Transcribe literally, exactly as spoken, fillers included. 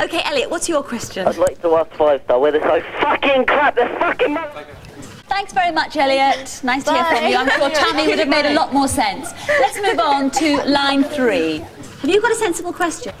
Okay, Elliot, what's your question? I'd like to ask Five Star whether they're so fucking crap, they're fucking... Thanks very much, Elliot. Nice to Bye. hear from you. I'm sure Tammy would have made a lot more sense. Let's move on to line three. Have you got a sensible question?